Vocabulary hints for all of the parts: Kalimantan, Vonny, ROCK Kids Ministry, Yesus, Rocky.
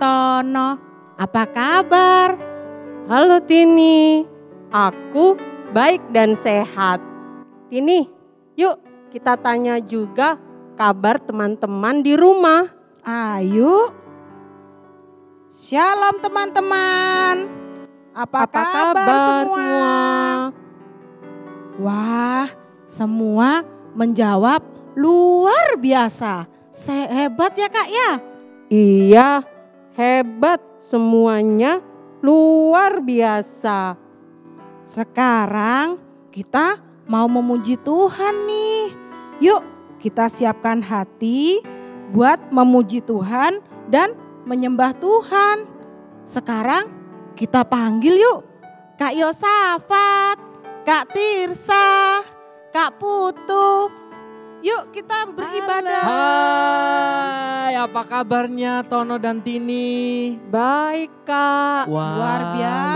Tono, apa kabar? Halo Tini, aku baik dan sehat. Tini, yuk kita tanya juga kabar teman-teman di rumah. Ayo. Shalom teman-teman. Apa kabar semua? Wah, semua menjawab luar biasa. Hebat ya Kak ya? Iya, hebat semuanya, luar biasa. Sekarang kita mau memuji Tuhan nih. Yuk kita siapkan hati buat memuji Tuhan dan menyembah Tuhan. Sekarang kita panggil yuk Kak Yosafat, Kak Tirsa, Kak Putu. Yuk kita beribadah. Hai, apa kabarnya Tono dan Tini? Baik Kak. Wah, luar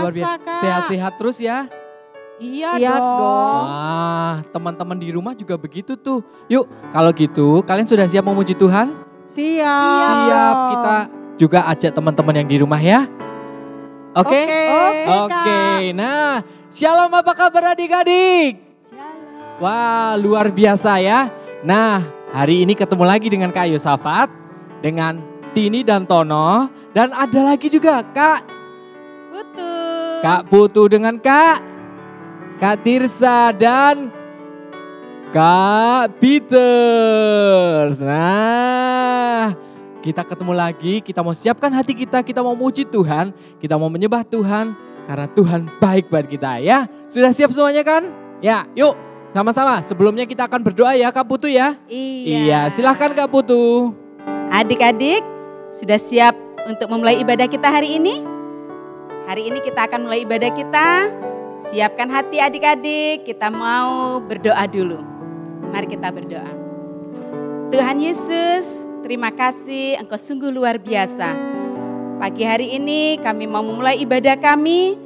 biasa Kak. Sehat-sehat terus ya? Iya dong. Wah, teman-teman di rumah juga begitu tuh. Yuk kalau gitu kalian sudah siap memuji Tuhan? Siap. Kita juga ajak teman-teman yang di rumah ya. Oke. Nah, shalom, apa kabar adik-adik? Shalom. Wah, luar biasa ya. Nah, hari ini ketemu lagi dengan Kak Yosafat, dengan Tini dan Tono, dan ada lagi juga Kak Putu. Kak Putu dengan Kak Tirsa dan Kak Peters. Nah, kita ketemu lagi, kita mau siapkan hati kita mau muji Tuhan, kita mau menyembah Tuhan karena Tuhan baik buat kita ya. Sudah siap semuanya kan? Ya, yuk. Sama-sama, sebelumnya kita akan berdoa ya Kak Putu ya. Iya, silahkan Kak Putu. Adik-adik, sudah siap untuk memulai ibadah kita hari ini? Hari ini kita akan mulai ibadah kita. Siapkan hati adik-adik, kita mau berdoa dulu. Mari kita berdoa. Tuhan Yesus, terima kasih, Engkau sungguh luar biasa. Pagi hari ini kami mau memulai ibadah kami.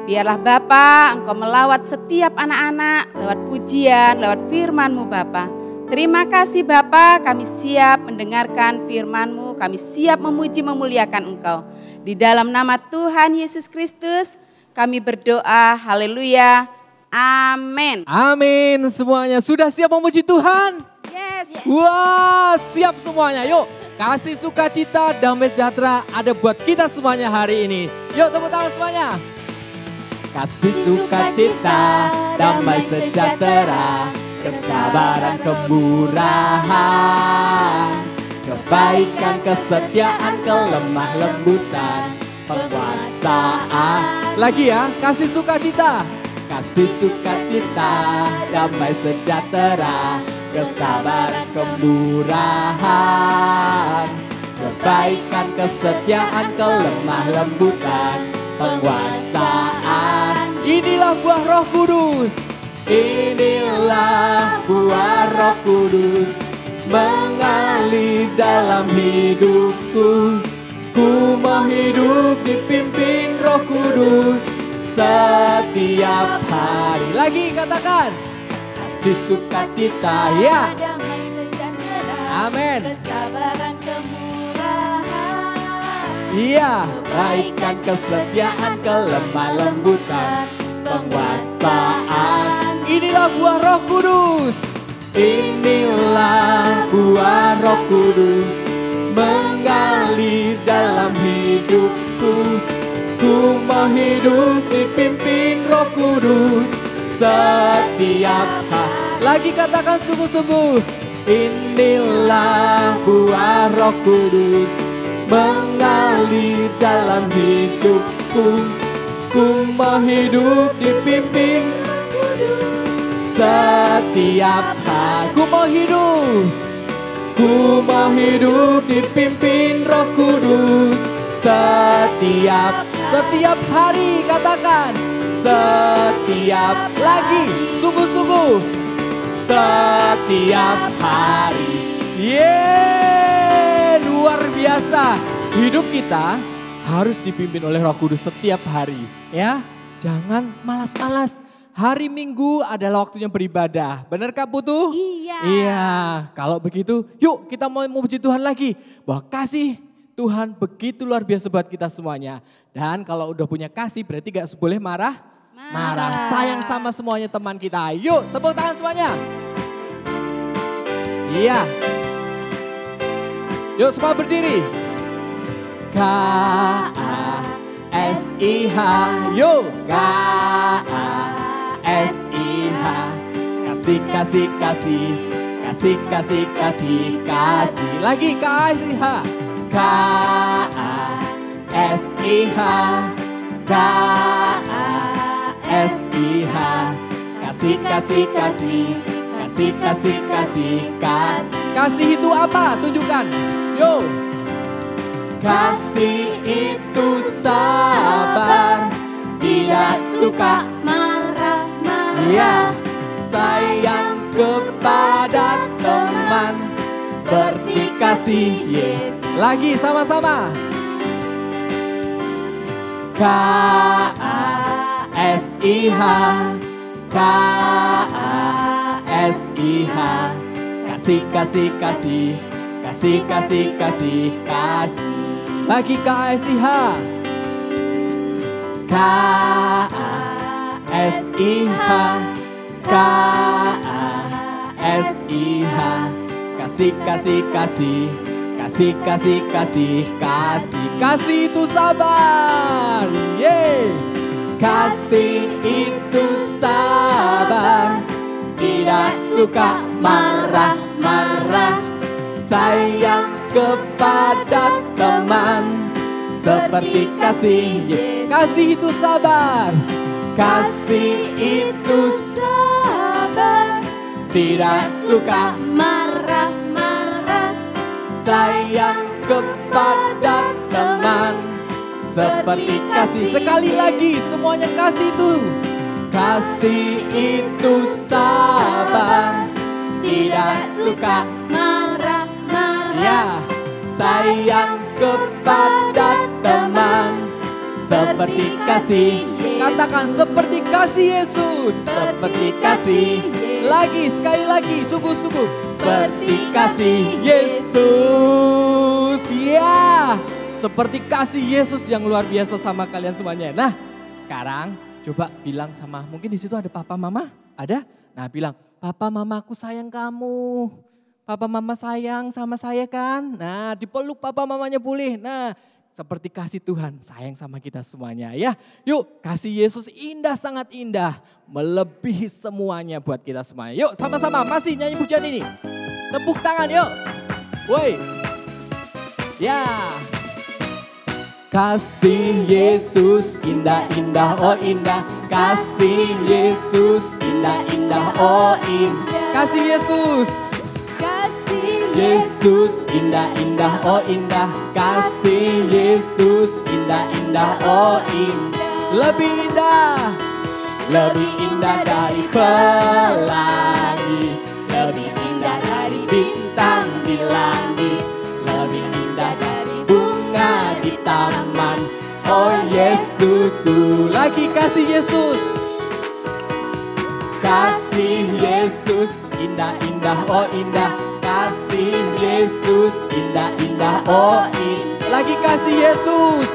Biarlah Bapa, Engkau melawat setiap anak-anak lewat pujian, lewat firman-Mu Bapa. Terima kasih Bapa, kami siap mendengarkan firman-Mu, kami siap memuji memuliakan Engkau. Di dalam nama Tuhan Yesus Kristus, kami berdoa, haleluya, amin. Amin semuanya, sudah siap memuji Tuhan? Yes. Wah, siap semuanya, yuk. Kasih sukacita, damai sejahtera ada buat kita semuanya hari ini. Yuk tepuk tangan semuanya. Kasih sukacita, damai sejahtera, kesabaran, kemurahan, kebaikan, kesetiaan, kelemah lembutan, penguasaan. Lagi ya, kasih sukacita. Kasih sukacita, damai sejahtera, kesabaran, kemurahan, kebaikan, kesetiaan, kelemah lembutan, penguasaan. Inilah buah Roh Kudus. Inilah buah Roh Kudus, mengalir dalam hidupku. Ku mau hidup dipimpin Roh Kudus setiap hari. Lagi katakan. Kasih sukacita ya. Amin. Kesabaran, kemurahan. Iya, kebaikan, kesetiaan, kelemah lembutan, penguasaan. Inilah buah Roh Kudus. Inilah buah Roh Kudus, mengalir dalam hidupku. Ku mau hidup dipimpin Roh Kudus setiap hari. Lagi katakan sungguh-sungguh. Inilah buah Roh Kudus, mengalir dalam hidupku. Ku mau hidup dipimpin setiap hari. Ku mau hidup dipimpin Roh Kudus setiap hari. Katakan setiap lagi sungguh-sungguh. Setiap hari. Luar biasa, hidup kita harus dipimpin oleh Roh Kudus setiap hari ya. Jangan malas-malas, hari Minggu adalah waktunya beribadah. Benar Kak Putu? Iya. Kalau begitu yuk kita mau memuji Tuhan lagi. Bahwa kasih Tuhan begitu luar biasa buat kita semuanya. Dan kalau udah punya kasih berarti gak boleh marah. Sayang sama semuanya teman kita. Yuk tepuk tangan semuanya. Iya. Yuk semua berdiri. K-A-S-I-H. Yuk. K-A-S-I-H. Kasih, kasih, kasih. Kasih, kasih, kasih, kasih. Lagi K-A-S-I-H. K-A-S-I-H. K-A-S-I-H. Kasih, kasih, kasih. Kasih, kasih, kasih, kasih. Kasih itu apa? Tunjukkan. Yo. Kasih itu sabar, tidak suka marah-marah. Ya. Sayang kepada teman, seperti kasih Yesus. Lagi sama-sama. K-A-S-I-H. K-A-S-I-H. Kasih, kasih, kasih. Kasih, kasih, kasih, kasih. Lagi K-A-S-I-H. K-A-S-I-H. K-A-S-I-H. Kasih, kasih, kasih. Kasih, kasih, kasih, kasih. Kasih itu sabar. Yeay. Kasih itu sabar, tidak suka marah-marah. Sayang kepada teman, seperti kasih. Kasih itu sabar. Kasih itu sabar, tidak suka marah-marah. Sayang kepada teman, seperti kasih. Sekali lagi semuanya, kasih itu. Kasih itu sabar, tidak suka marah-marah. Sayang kepada teman, seperti kasih. Katakan seperti kasih Yesus. Seperti kasih. Lagi sekali lagi sungguh-sungguh. Seperti kasih Yesus. Ya. Seperti kasih Yesus yang luar biasa sama kalian semuanya. Nah, sekarang coba bilang sama, mungkin di situ ada papa mama, ada? Nah, bilang, "Papa mama aku sayang kamu. Papa mama sayang sama saya kan?" Nah, dipeluk papa mamanya boleh. Nah, seperti kasih Tuhan sayang sama kita semuanya ya. Yuk, kasih Yesus indah, sangat indah, melebihi semuanya buat kita semuanya. Yuk sama-sama masih nyanyi pujian ini. Tepuk tangan yuk. Woi. Ya. Kasih Yesus indah-indah, oh indah. Kasih Yesus indah-indah, oh indah. Kasih Yesus. Yesus indah-indah, oh indah. Kasih Yesus indah-indah, oh indah. Lebih indah. Lebih indah dari pelangi. Lebih indah dari bintang di langit. Lebih indah dari bunga di taman. Oh Yesus. Lagi kasih Yesus. Kasih Yesus indah-indah, oh indah. Kasih Yesus indah-indah, oh indah. Lagi kasih Yesus.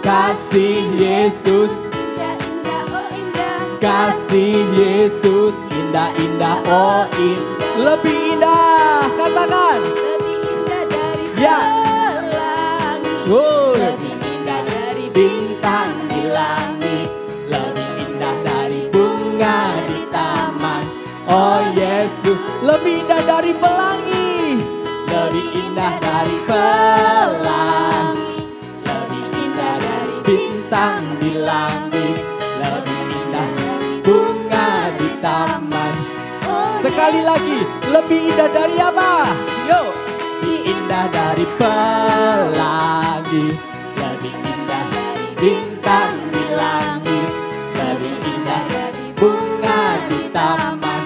Kasih Yesus indah-indah, oh indah. Kasih Yesus indah-indah, oh indah. Lebih indah, katakan. Lebih indah dari pelangi. Lebih indah dari bintang di langit. Lebih indah dari bunga di taman. Oh Yesus. Lebih indah dari pelangi. Lebih indah dari pelangi. Lebih indah dari bintang di langit. Lebih indah dari bunga di taman. Sekali lagi, lebih indah dari apa? Yo. Lebih indah dari pelangi. Lebih indah dari bintang di langit. Lebih indah dari bunga di taman.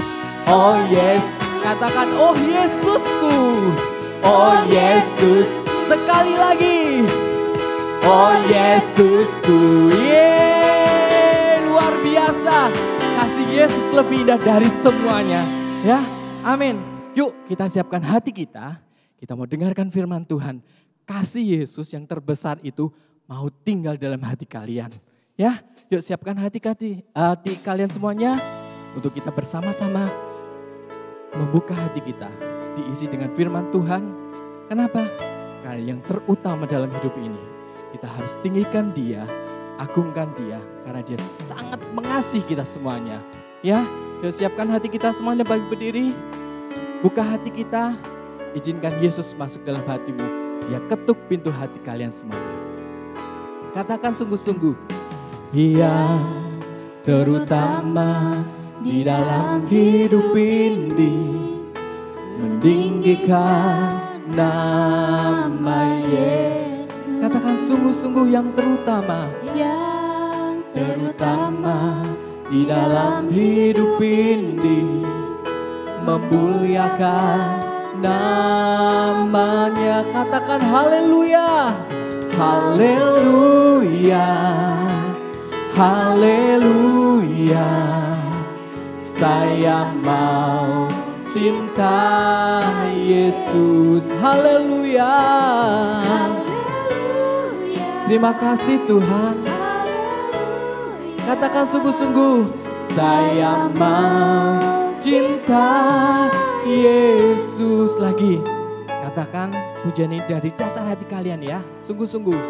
Oh Yesus. Katakan, oh Yesusku, oh Yesus. Sekali lagi, oh Yesusku. Yeay, luar biasa. Kasih Yesus lebih indah dari semuanya. Ya, amin. Yuk kita siapkan hati kita. Kita mau dengarkan firman Tuhan. Kasih Yesus yang terbesar itu mau tinggal dalam hati kalian. Ya, yuk siapkan hati kalian semuanya untuk kita bersama-sama membuka hati kita. Diisi dengan firman Tuhan. Kenapa? Karena yang terutama dalam hidup ini. Kita harus tinggikan dia, agungkan dia. Karena dia sangat mengasihi kita semuanya. Ya, yuk siapkan hati kita semuanya bagi berdiri. Buka hati kita. Izinkan Yesus masuk dalam hatimu. Dia ketuk pintu hati kalian semua. Katakan sungguh-sungguh. Yang terutama di dalam hidup ini. Meninggikan nama Yesus. Katakan sungguh-sungguh yang terutama. Yang terutama di dalam hidup ini. Memuliakan namanya. Katakan haleluya, haleluya, haleluya. Saya mau cinta Yesus. Haleluya, haleluya. Terima kasih Tuhan. Haleluya. Katakan sungguh-sungguh. Saya mau cinta Yesus. Lagi katakan pujian ini dari dasar hati kalian ya, sungguh-sungguh.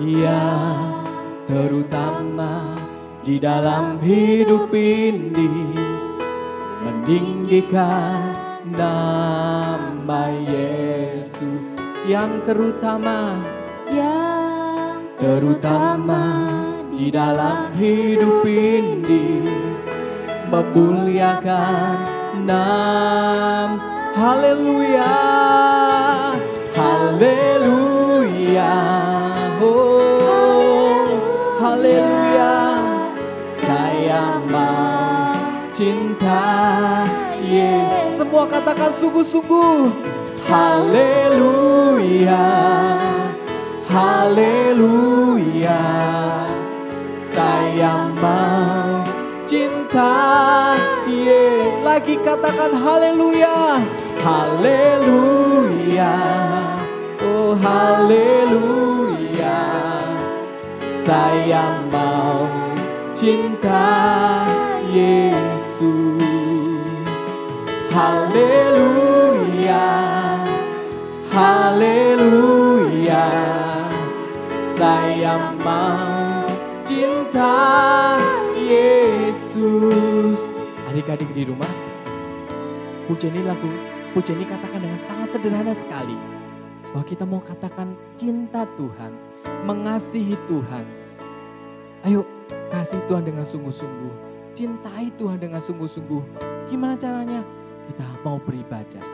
Yang terutama di dalam hidup ini meninggikan nama Yesus. Yang terutama, yang terutama di dalam hidup ini memuliakan. Haleluya, haleluya, oh haleluya. Saya mau cinta Yesus. Semua katakan sungguh-sungguh. Haleluya, haleluya. Saya mau cinta. Lagi katakan haleluya, haleluya, oh haleluya. Saya mau cinta Yesus. Haleluya, haleluya. Saya mau cinta Yesus. Adik-adik di rumah, pujian ini katakan dengan sangat sederhana sekali. Bahwa kita mau katakan cinta Tuhan, mengasihi Tuhan. Ayo kasih Tuhan dengan sungguh-sungguh, cintai Tuhan dengan sungguh-sungguh. Gimana caranya? Kita mau beribadah,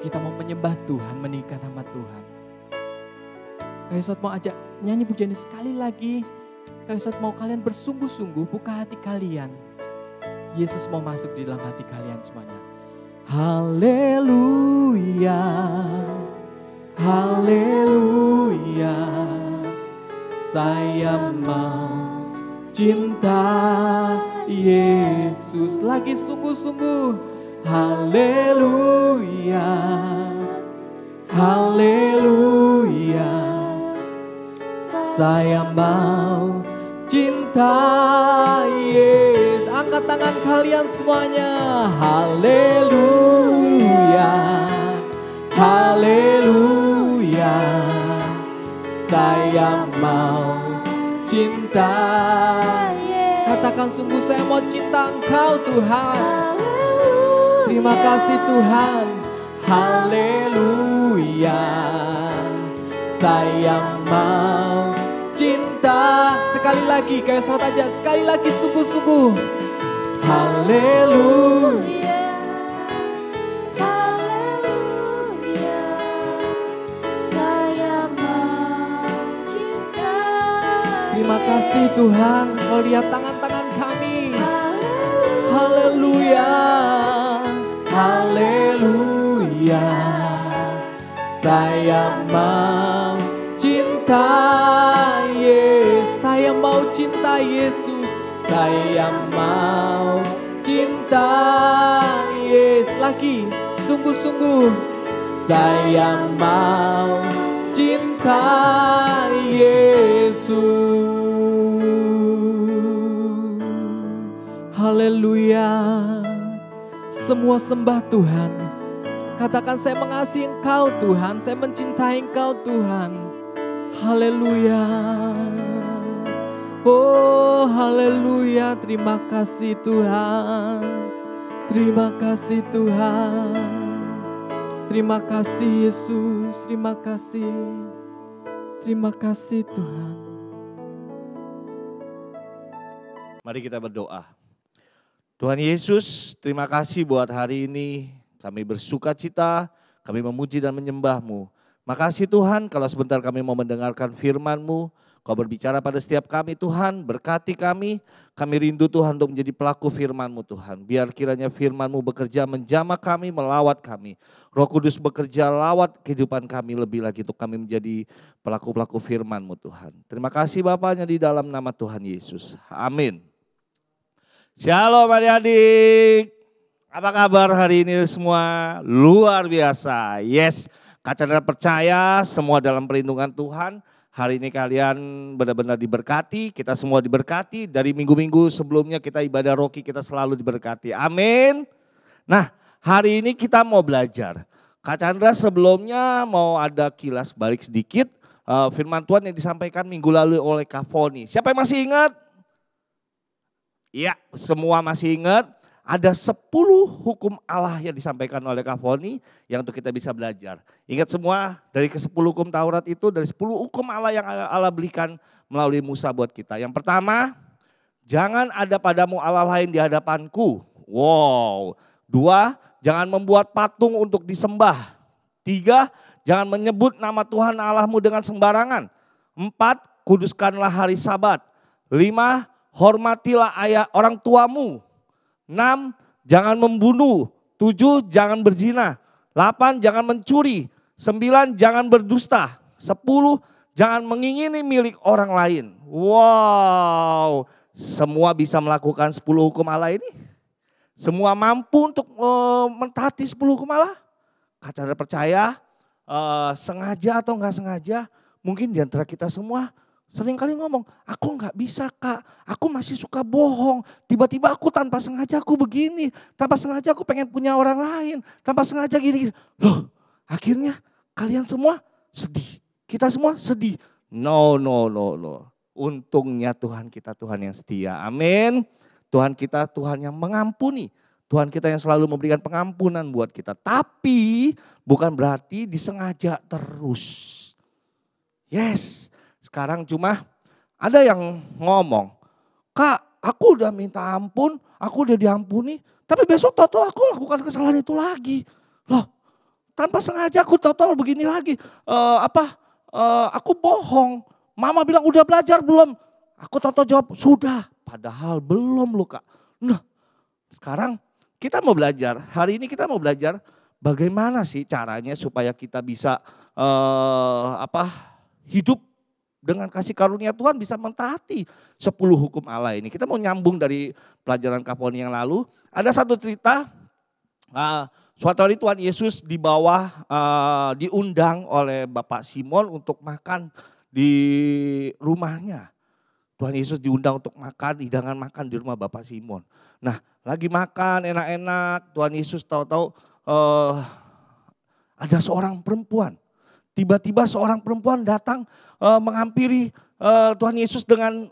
kita mau menyembah Tuhan, meninggikan nama Tuhan. Kak Yusuf mau ajak nyanyi pujian ini sekali lagi. Kak Yusuf mau kalian bersungguh-sungguh, buka hati kalian. Yesus mau masuk di dalam hati kalian semuanya. Haleluya, haleluya. Saya mau cinta Yesus. Lagi sungguh-sungguh. Haleluya, haleluya. Saya mau cinta Yesus. Angkat tangan kalian semuanya. Haleluya, haleluya. Saya mau cinta. Katakan sungguh saya mau cinta Engkau Tuhan. Terima kasih Tuhan. Haleluya. Saya mau cinta. Sekali lagi kayak saut aja. Sekali lagi sungguh-sungguh. Haleluya, haleluya. Saya mau cinta. Terima kasih Tuhan. Kalau lihat tangan-tangan kami. Haleluya, haleluya. Saya mau cinta. Saya mau cinta Yesus. Saya mau cinta Yesus. Lagi sungguh-sungguh. Saya mau cinta Yesus. Haleluya. Semua sembah Tuhan. Katakan saya mengasihi Engkau Tuhan. Saya mencintai Engkau Tuhan. Haleluya. Oh haleluya. Terima kasih Tuhan. Terima kasih Tuhan. Terima kasih Yesus, terima kasih Tuhan. Mari kita berdoa. Tuhan Yesus, terima kasih buat hari ini. Kami bersuka cita, kami memuji dan menyembah-Mu. Makasih Tuhan kalau sebentar kami mau mendengarkan firman-Mu. Kau berbicara pada setiap kami Tuhan, berkati kami. Kami rindu Tuhan untuk menjadi pelaku firman-Mu Tuhan. Biar kiranya firman-Mu bekerja menjamah kami, melawat kami. Roh Kudus bekerja lawat kehidupan kami lebih lagi untuk kami menjadi pelaku-pelaku firman-Mu Tuhan. Terima kasih Bapaknya di dalam nama Tuhan Yesus. Amin. Shalom adik-adik. Apa kabar hari ini semua? Luar biasa. Yes, kacandra percaya semua dalam perlindungan Tuhan. Hari ini kalian benar-benar diberkati, kita semua diberkati. Dari minggu-minggu sebelumnya kita ibadah Rocky, kita selalu diberkati. Amin. Nah hari ini kita mau belajar. Kak Chandra sebelumnya mau ada kilas balik sedikit. Firman Tuhan yang disampaikan minggu lalu oleh Kak Vonny. Siapa yang masih ingat? Ya semua masih ingat. Ada 10 hukum Allah yang disampaikan oleh Kak Vonny yang untuk kita bisa belajar. Ingat semua dari ke-10 hukum Taurat itu, dari 10 hukum Allah yang Allah berikan melalui Musa buat kita. Yang pertama, jangan ada padamu Allah lain di hadapanku. Wow. 2, jangan membuat patung untuk disembah. 3, jangan menyebut nama Tuhan Allahmu dengan sembarangan. 4, kuduskanlah hari Sabat. 5, hormatilah ayah orang tuamu. 6, jangan membunuh. 7, jangan berzina. 8, jangan mencuri. 9, jangan berdusta. 10, jangan mengingini milik orang lain. Wow, semua bisa melakukan 10 hukum Allah ini? Semua mampu untuk mentaati 10 hukum Allah? Kak Chandra percaya, sengaja atau enggak sengaja, mungkin di antara kita semua, seringkali ngomong, aku nggak bisa Kak, aku masih suka bohong. Tiba-tiba aku tanpa sengaja aku begini, tanpa sengaja aku pengen punya orang lain, tanpa sengaja gini-gini. Loh akhirnya kalian semua sedih, kita semua sedih. No, no, no, no. Untungnya Tuhan kita Tuhan yang setia, amin. Tuhan kita Tuhan yang mengampuni, Tuhan kita yang selalu memberikan pengampunan buat kita. Tapi bukan berarti disengaja terus. Yes. Sekarang cuma ada yang ngomong, Kak aku udah minta ampun, aku udah diampuni, tapi besok total aku lakukan kesalahan itu lagi. Loh tanpa sengaja aku total begini lagi, aku bohong, mama bilang udah belajar belum? Aku total jawab, sudah, padahal belum loh Kak. Nah sekarang kita mau belajar, hari ini kita mau belajar bagaimana sih caranya supaya kita bisa hidup dengan kasih karunia Tuhan bisa mentaati 10 hukum Allah ini. Kita mau nyambung dari pelajaran Kak Vonny yang lalu. Ada satu cerita, suatu hari Tuhan Yesus diundang oleh Bapak Simon untuk makan di rumahnya. Tuhan Yesus diundang untuk makan, hidangan makan di rumah Bapak Simon. Nah lagi makan enak-enak, Tuhan Yesus tahu-tahu ada seorang perempuan. Tiba-tiba seorang perempuan datang menghampiri Tuhan Yesus dengan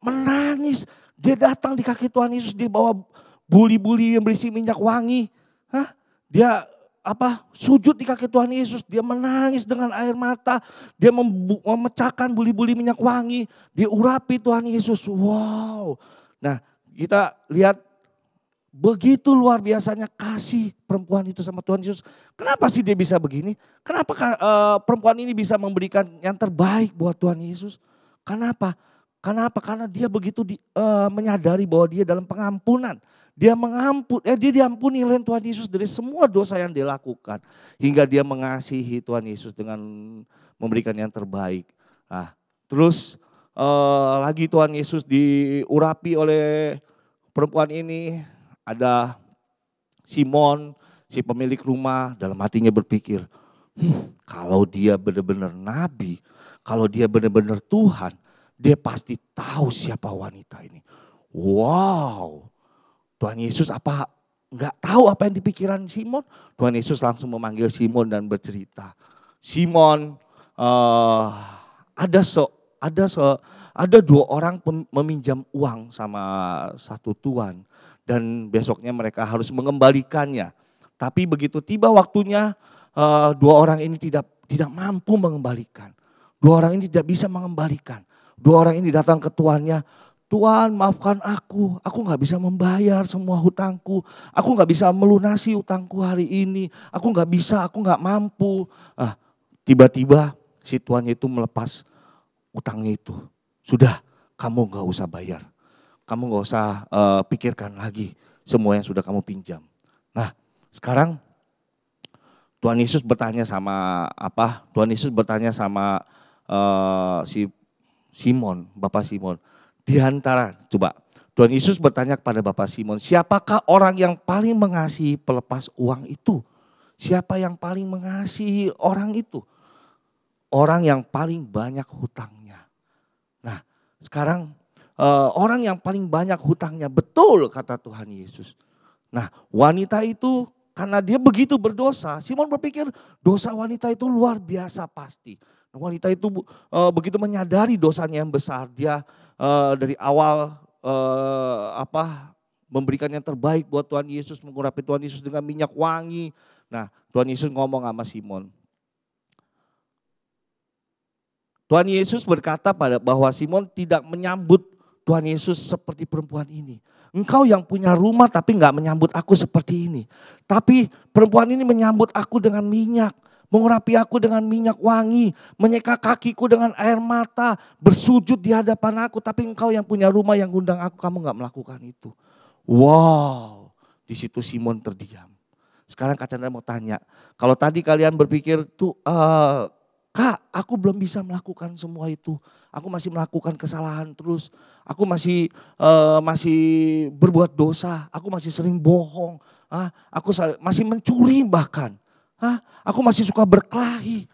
menangis. Dia datang di kaki Tuhan Yesus, dia bawa buli-buli yang berisi minyak wangi. Dia sujud di kaki Tuhan Yesus, dia menangis dengan air mata. Dia memecahkan buli-buli minyak wangi, dia urapi Tuhan Yesus. Wow. Nah, kita lihat begitu luar biasanya kasih perempuan itu sama Tuhan Yesus. Kenapa sih dia bisa begini? Kenapa perempuan ini bisa memberikan yang terbaik buat Tuhan Yesus? Kenapa? Karena dia begitu menyadari bahwa dia dalam pengampunan. Dia diampuni oleh Tuhan Yesus dari semua dosa yang dia lakukan. Hingga dia mengasihi Tuhan Yesus dengan memberikan yang terbaik. Nah, terus lagi Tuhan Yesus diurapi oleh perempuan ini. Ada Simon, Si pemilik rumah dalam hatinya berpikir, kalau dia benar-benar nabi, kalau dia benar-benar Tuhan, dia pasti tahu siapa wanita ini. Wow, Tuhan Yesus apa nggak tahu apa yang di pikiran Simon? Tuhan Yesus langsung memanggil Simon dan bercerita, Simon, ada dua orang meminjam uang sama satu tuan dan besoknya mereka harus mengembalikannya. Tapi begitu tiba waktunya, dua orang ini tidak mampu mengembalikan. Dua orang ini tidak bisa mengembalikan. Dua orang ini datang ke tuannya. Tuan, maafkan aku gak bisa membayar semua hutangku, aku gak bisa melunasi hutangku hari ini, aku gak mampu. Tiba-tiba si tuannya itu melepas hutangnya itu. Sudah, kamu gak usah bayar, kamu gak usah pikirkan lagi semua yang sudah kamu pinjam. Nah, sekarang Tuhan Yesus bertanya sama si Simon, Bapak Simon. Di antara, coba Tuhan Yesus bertanya kepada Bapak Simon, siapakah orang yang paling mengasihi pelepas uang itu? Siapa yang paling mengasihi orang itu? Orang yang paling banyak hutangnya. Nah, sekarang orang yang paling banyak hutangnya, betul kata Tuhan Yesus. Nah, wanita itu karena dia begitu berdosa, Simon berpikir dosa wanita itu luar biasa pasti. Wanita itu begitu menyadari dosanya yang besar, dia dari awal memberikan yang terbaik buat Tuhan Yesus, mengurapi Tuhan Yesus dengan minyak wangi. Nah, Tuhan Yesus ngomong sama Simon. Tuhan Yesus berkata bahwa Simon tidak menyambut Tuhan Yesus seperti perempuan ini. Engkau yang punya rumah tapi nggak menyambut aku seperti ini. Tapi perempuan ini menyambut aku dengan minyak. Mengurapi aku dengan minyak wangi, menyeka kakiku dengan air mata, bersujud di hadapan aku. Tapi engkau yang punya rumah yang undang aku, kamu gak melakukan itu. Wow, di situ Simon terdiam. Sekarang Kak Chandra mau tanya, kalau tadi kalian berpikir, Kak, aku belum bisa melakukan semua itu. Aku masih melakukan kesalahan terus. Aku masih berbuat dosa. Aku masih sering bohong. Aku masih mencuri bahkan. Aku masih suka berkelahi.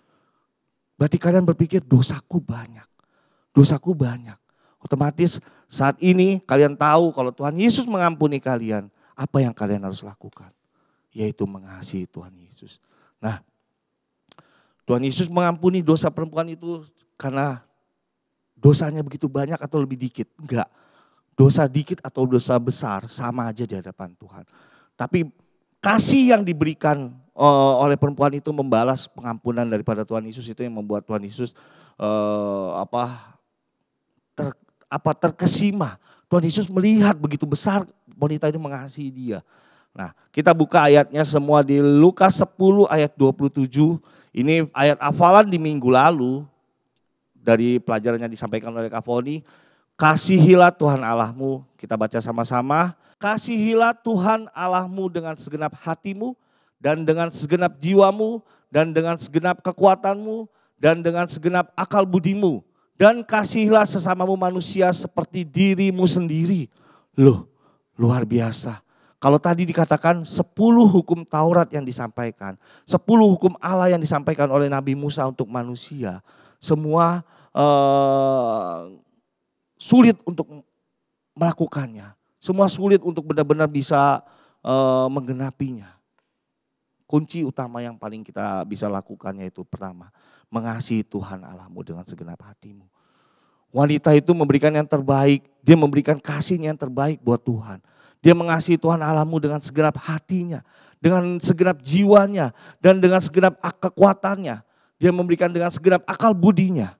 Berarti kalian berpikir dosaku banyak. Dosaku banyak. Otomatis saat ini kalian tahu kalau Tuhan Yesus mengampuni kalian. Apa yang kalian harus lakukan? Yaitu mengasihi Tuhan Yesus. Nah, Tuhan Yesus mengampuni dosa perempuan itu karena dosanya begitu banyak atau lebih dikit? Enggak. Dosa dikit atau dosa besar sama aja di hadapan Tuhan. Tapi kasih yang diberikan oleh perempuan itu membalas pengampunan daripada Tuhan Yesus, itu yang membuat Tuhan Yesus terkesima. Tuhan Yesus melihat begitu besar wanita ini mengasihi dia. Nah, kita buka ayatnya semua di Lukas 10 ayat 27. Ini ayat hafalan di minggu lalu dari pelajaran yang disampaikan oleh Kak Vonny. Kasihilah Tuhan Allahmu, kita baca sama-sama. Kasihilah Tuhan Allahmu dengan segenap hatimu, dan dengan segenap jiwamu, dan dengan segenap kekuatanmu, dan dengan segenap akal budimu. Dan kasihilah sesamamu manusia seperti dirimu sendiri. Loh, luar biasa. Kalau tadi dikatakan 10 hukum Taurat yang disampaikan, 10 hukum Allah yang disampaikan oleh Nabi Musa untuk manusia, semua sulit untuk melakukannya. Semua sulit untuk benar-benar bisa menggenapinya. Kunci utama yang paling kita bisa lakukan yaitu pertama, mengasihi Tuhan Allahmu dengan segenap hatimu. Wanita itu memberikan yang terbaik, dia memberikan kasihnya yang terbaik buat Tuhan. Dia mengasihi Tuhan Allahmu dengan segenap hatinya, dengan segenap jiwanya, dan dengan segenap kekuatannya. Dia memberikan dengan segenap akal budinya.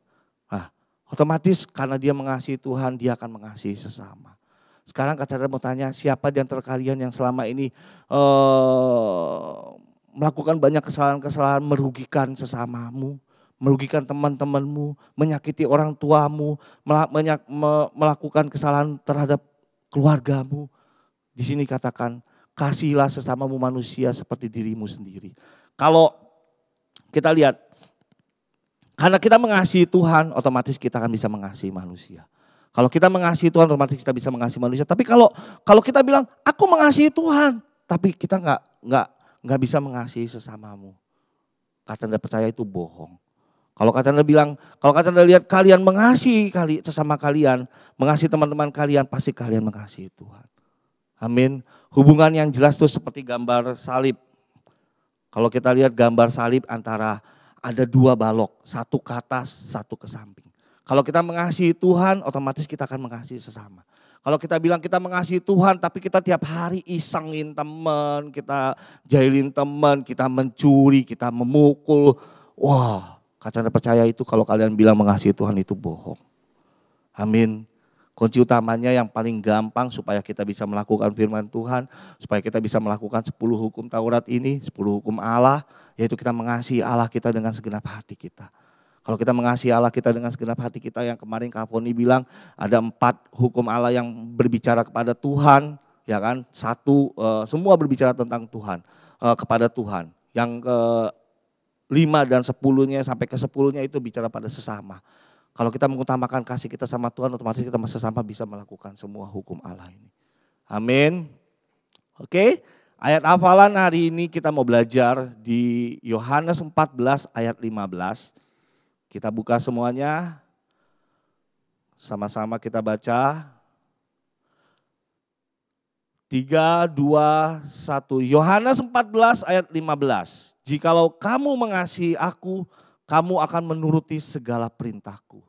Nah, otomatis karena dia mengasihi Tuhan, dia akan mengasihi sesama. Sekarang Kak Chandra mau tanya, siapa di antara kalian yang selama ini melakukan banyak kesalahan-kesalahan, merugikan sesamamu, merugikan teman-temanmu, menyakiti orang tuamu, melakukan kesalahan terhadap keluargamu. Di sini katakan, kasihilah sesamamu manusia seperti dirimu sendiri. Kalau kita lihat, karena kita mengasihi Tuhan, otomatis kita akan bisa mengasihi manusia. Kalau kita mengasihi Tuhan, otomatis kita bisa mengasihi manusia. Tapi kalau kita bilang, aku mengasihi Tuhan, tapi kita nggak nggak bisa mengasihi sesamamu. Kata Anda percaya itu bohong. Kalau kata Anda bilang, kalau kata Anda lihat kalian mengasihi sesama kalian, mengasihi teman-teman kalian, pasti kalian mengasihi Tuhan. Amin. Hubungan yang jelas itu seperti gambar salib. Kalau kita lihat gambar salib antara ada dua balok, satu ke atas, satu ke samping. Kalau kita mengasihi Tuhan, otomatis kita akan mengasihi sesama. Kalau kita bilang kita mengasihi Tuhan, tapi kita tiap hari isengin teman, kita jahilin teman, kita mencuri, kita memukul. Wah, kata Anda percaya itu kalau kalian bilang mengasihi Tuhan itu bohong. Amin. Kunci utamanya yang paling gampang supaya kita bisa melakukan firman Tuhan, supaya kita bisa melakukan 10 hukum Taurat ini, 10 hukum Allah, yaitu kita mengasihi Allah kita dengan segenap hati kita. Kalau kita mengasihi Allah kita dengan segenap hati kita, yang kemarin Kak Vonny bilang ada 4 hukum Allah yang berbicara kepada Tuhan, ya kan? Satu, semua berbicara tentang Tuhan, kepada Tuhan. Yang ke 5 dan 10-nya sampai ke 10-nya itu bicara pada sesama. Kalau kita mengutamakan kasih kita sama Tuhan, otomatis kita sesama bisa melakukan semua hukum Allah ini. Amin. Oke, ayat hafalan hari ini kita mau belajar di Yohanes 14 ayat 15. Kita buka semuanya, sama-sama kita baca. 3, 2, 1. Yohanes 14 ayat 15. Jikalau kamu mengasihi aku, kamu akan menuruti segala perintahku.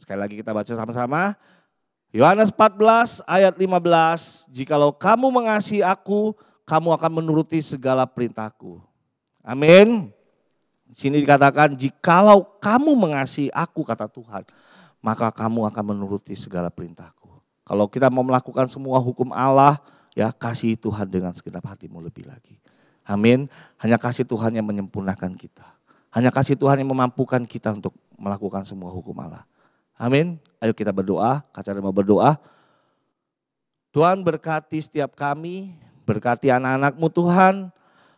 Sekali lagi kita baca sama-sama. Yohanes 14 ayat 15. Jikalau kamu mengasihi aku, kamu akan menuruti segala perintahku. Amin. Sini dikatakan, jikalau kamu mengasihi aku, kata Tuhan, maka kamu akan menuruti segala perintahku. Kalau kita mau melakukan semua hukum Allah, ya kasih Tuhan dengan segenap hatimu lebih lagi. Amin. Hanya kasih Tuhan yang menyempurnakan kita. Hanya kasih Tuhan yang memampukan kita untuk melakukan semua hukum Allah. Amin. Ayo kita berdoa, kata Anda mau berdoa. Tuhan berkati setiap kami, berkati anak-anakmu Tuhan.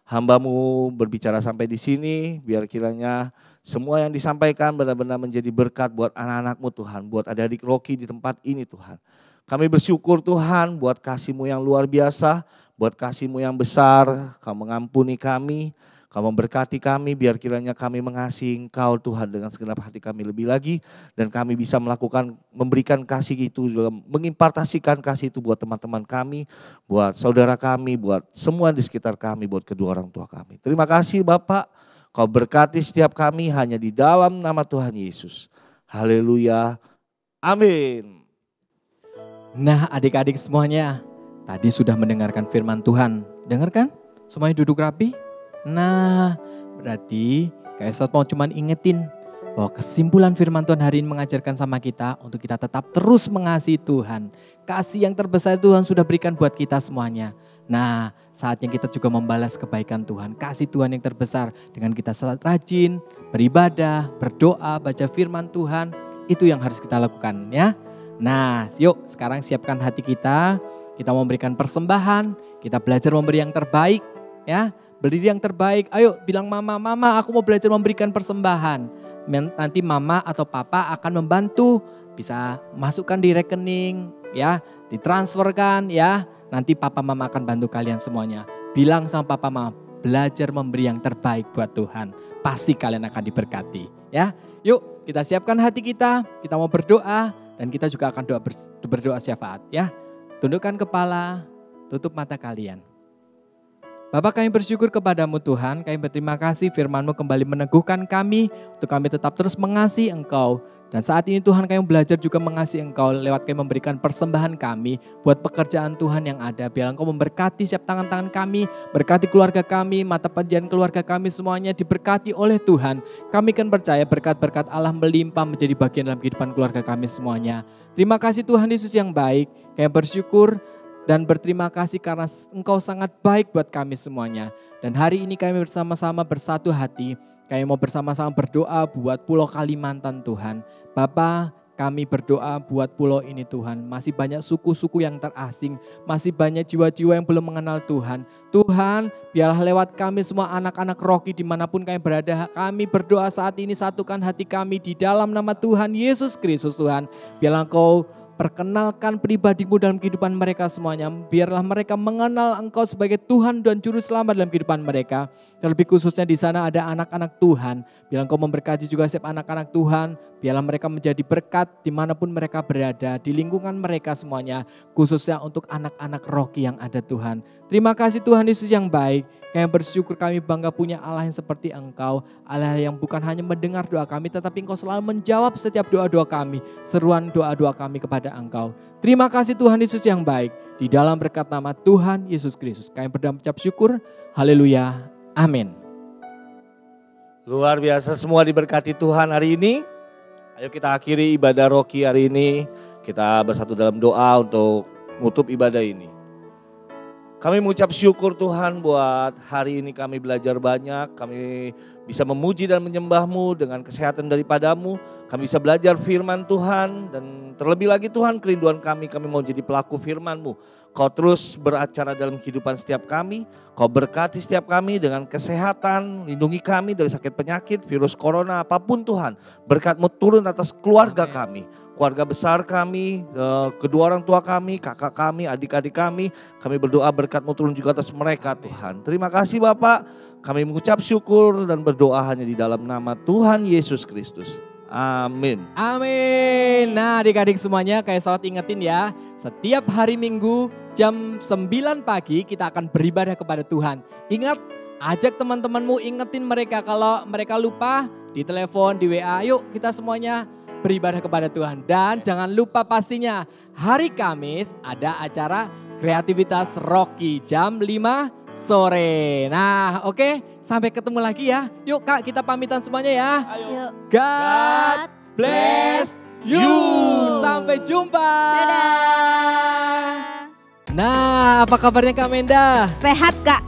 Hamba-Mu berbicara sampai di sini, biar kiranya semua yang disampaikan benar-benar menjadi berkat buat anak-anak-Mu Tuhan, buat adik-adik Rocky di tempat ini Tuhan. Kami bersyukur Tuhan buat kasih-Mu yang luar biasa, buat kasih-Mu yang besar, Kau mengampuni kami, Kau memberkati kami, biar kiranya kami mengasihi Engkau Tuhan dengan segenap hati kami lebih lagi, dan kami bisa melakukan, memberikan kasih itu, juga mengimpartasikan kasih itu buat teman-teman kami, buat saudara kami, buat semua di sekitar kami, buat kedua orang tua kami. Terima kasih Bapak, Kau berkati setiap kami hanya di dalam nama Tuhan Yesus. Haleluya, amin. Nah adik-adik semuanya, tadi sudah mendengarkan firman Tuhan, dengarkan? Semuanya duduk rapi? Nah, berarti Kak Esot mau cuman ingetin bahwa kesimpulan firman Tuhan hari ini mengajarkan sama kita untuk kita tetap terus mengasihi Tuhan. Kasih yang terbesar Tuhan sudah berikan buat kita semuanya. Nah, saatnya kita juga membalas kebaikan Tuhan. Kasih Tuhan yang terbesar dengan kita rajin, beribadah, berdoa, baca firman Tuhan. Itu yang harus kita lakukan ya. Nah, yuk sekarang siapkan hati kita. Kita memberikan persembahan, kita belajar memberi yang terbaik ya. Berdiri yang terbaik, ayo bilang mama, mama aku mau belajar memberikan persembahan. Nanti mama atau papa akan membantu, bisa masukkan di rekening, ya, ditransferkan ya. Nanti papa mama akan bantu kalian semuanya. Bilang sama papa mama, belajar memberi yang terbaik buat Tuhan. Pasti kalian akan diberkati ya. Yuk kita siapkan hati kita mau berdoa dan kita juga akan berdoa syafaat ya. Tundukkan kepala, tutup mata kalian. Bapa kami bersyukur kepada-Mu Tuhan, kami berterima kasih firman-Mu kembali meneguhkan kami untuk kami tetap terus mengasihi Engkau. Dan saat ini Tuhan kami belajar juga mengasihi Engkau lewat kami memberikan persembahan kami buat pekerjaan Tuhan yang ada. Biar Engkau memberkati setiap tangan-tangan kami, berkati keluarga kami, mata pencaharian keluarga kami semuanya diberkati oleh Tuhan. Kami kan percaya berkat-berkat Allah melimpah menjadi bagian dalam kehidupan keluarga kami semuanya. Terima kasih Tuhan Yesus yang baik, kami bersyukur dan berterima kasih karena Engkau sangat baik buat kami semuanya. Dan hari ini kami bersama-sama bersatu hati. Kami mau bersama-sama berdoa buat Pulau Kalimantan Tuhan. Bapa, kami berdoa buat pulau ini Tuhan. Masih banyak suku-suku yang terasing. Masih banyak jiwa-jiwa yang belum mengenal Tuhan. Tuhan, biarlah lewat kami semua anak-anak Rocky dimanapun kami berada. Kami berdoa saat ini, satukan hati kami di dalam nama Tuhan Yesus Kristus Tuhan. Biarlah Engkau Perkenalkan pribadimu dalam kehidupan mereka semuanya. Biarlah mereka mengenal Engkau sebagai Tuhan dan Juru Selamat dalam kehidupan mereka. Dan lebih khususnya di sana ada anak-anak Tuhan. Biarlah Engkau memberkati juga setiap anak-anak Tuhan. Biarlah mereka menjadi berkat dimanapun mereka berada. Di lingkungan mereka semuanya. Khususnya untuk anak-anak Rocky yang ada Tuhan. Terima kasih Tuhan Yesus yang baik. Kami bersyukur, kami bangga punya Allah yang seperti Engkau. Allah yang bukan hanya mendengar doa kami. Tetapi Engkau selalu menjawab setiap doa-doa kami. Seruan doa-doa kami kepada Engkau. Terima kasih Tuhan Yesus yang baik. Di dalam berkat nama Tuhan Yesus Kristus kami berdoa syukur. Haleluya. Amin. Luar biasa, semua diberkati Tuhan hari ini. Ayo kita akhiri ibadah Rocky hari ini. Kita bersatu dalam doa untuk menutup ibadah ini. Kami mengucap syukur Tuhan buat hari ini kami belajar banyak. Kami bisa memuji dan menyembah-Mu dengan kesehatan daripadamu. Kami bisa belajar firman Tuhan dan terlebih lagi Tuhan kerinduan kami mau jadi pelaku firman-Mu. Kau terus beracara dalam kehidupan setiap kami. Kau berkati setiap kami dengan kesehatan. Lindungi kami dari sakit penyakit, virus corona, apapun Tuhan. Berkat-Mu turun atas keluarga kami. Keluarga besar kami, kedua orang tua kami, kakak kami, adik-adik kami. Kami berdoa berkat-Mu turun juga atas mereka Tuhan. Terima kasih Bapak. Kami mengucap syukur dan berdoa hanya di dalam nama Tuhan Yesus Kristus. Amin. Amin. Nah adik-adik semuanya kayak salat ingetin ya. Setiap hari Minggu jam 9 pagi kita akan beribadah kepada Tuhan. Ingat, ajak teman-temanmu, ingetin mereka. Kalau mereka lupa di telepon, di WA. Yuk kita semuanya beribadah kepada Tuhan. Dan jangan lupa pastinya hari Kamis ada acara kreativitas Rocky jam 5 sore. Nah oke, sampai ketemu lagi ya. Yuk Kak, kita pamitan semuanya ya. Ayo. God bless you. Sampai jumpa. Dadah. Nah apa kabarnya Kak Menda? Sehat Kak.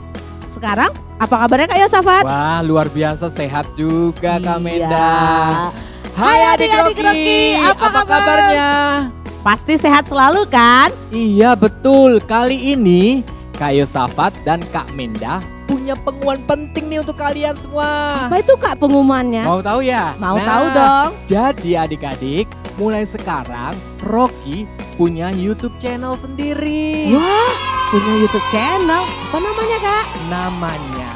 Sekarang apa kabarnya Kak Yosafat? Wah luar biasa sehat juga Kak Menda. Hai adik-adik Rocky, apa kabarnya? Pasti sehat selalu kan? Iya betul, kali ini Kak Yosafat dan Kak Menda punya pengumuman penting nih untuk kalian semua. Apa itu Kak pengumumannya? Mau tahu ya? Mau tahu dong. Jadi adik-adik, mulai sekarang Rocky punya YouTube channel sendiri. Wah, punya YouTube channel? Apa namanya Kak? Namanya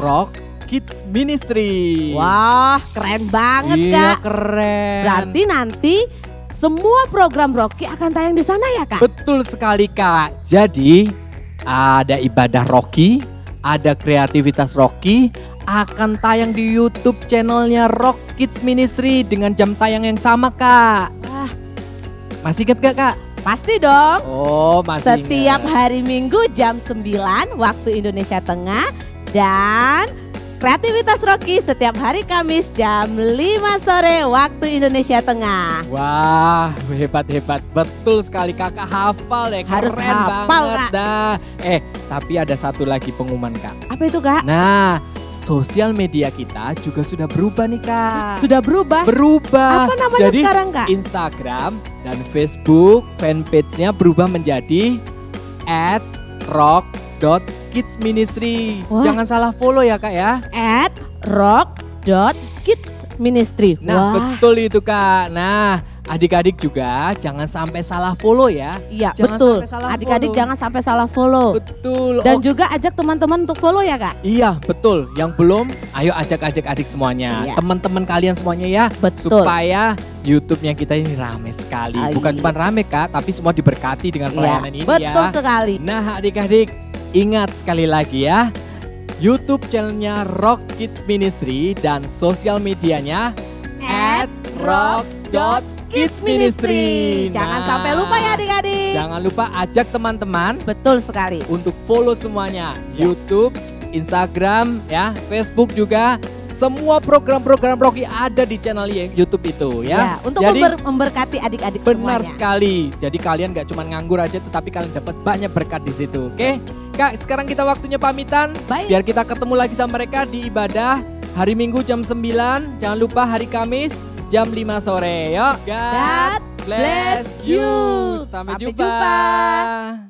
Rock Kids Ministry. Wah keren banget Kak. Iya keren. Berarti nanti semua program Rocky akan tayang di sana ya Kak? Betul sekali Kak. Jadi ada ibadah Rocky, ada kreativitas Rocky, akan tayang di YouTube channelnya Rock Kids Ministry dengan jam tayang yang sama Kak. Wah. Masih ingat gak Kak? Pasti dong. Oh masih ingat. Setiap hari Minggu jam 9 waktu Indonesia Tengah dan kreativitas Rocky setiap hari Kamis jam 5 sore waktu Indonesia Tengah. Wah hebat-hebat, betul sekali Kakak hafal ya, harus keren hafal, banget Kak. Dah. Tapi ada satu lagi pengumuman Kak. Apa itu Kak? Nah sosial media kita juga sudah berubah nih Kak. Sudah berubah? Berubah. Apa namanya jadi, sekarang Kak? Instagram dan Facebook fanpage-nya berubah menjadi @rock.kids ministry. Wah. Jangan salah follow ya Kak ya. @rock.kids ministry. Nah wah, betul itu Kak. Nah adik-adik juga jangan sampai salah follow ya. Iya betul. Adik-adik jangan sampai salah follow. Betul. Dan juga ajak teman-teman untuk follow ya Kak. Iya betul. Yang belum ayo ajak-ajak adik semuanya. Iya. Teman-teman kalian semuanya ya. Betul. Supaya YouTube-nya kita ini rame sekali. Ayo. Bukan cuma rame Kak tapi semua diberkati dengan pelayanan iya, ini betul ya. Betul sekali. Nah adik-adik ingat sekali lagi ya, YouTube channelnya Rock Kids Ministry dan sosial medianya @rock.kidsministry. Jangan sampai lupa ya adik-adik. Jangan lupa ajak teman-teman. Betul sekali. Untuk follow semuanya, YouTube, Instagram, ya, Facebook juga. Semua program-program Rocky ada di channel YouTube itu ya. Untuk jadi, memberkati adik-adik semuanya. Benar sekali. Jadi kalian gak cuma nganggur aja tetapi kalian dapat banyak berkat di situ. Oke? Kak, sekarang kita waktunya pamitan. Baik. Biar kita ketemu lagi sama mereka di ibadah hari Minggu jam 9. Jangan lupa hari Kamis jam 5 sore. Yuk. God bless you. Sampai jumpa.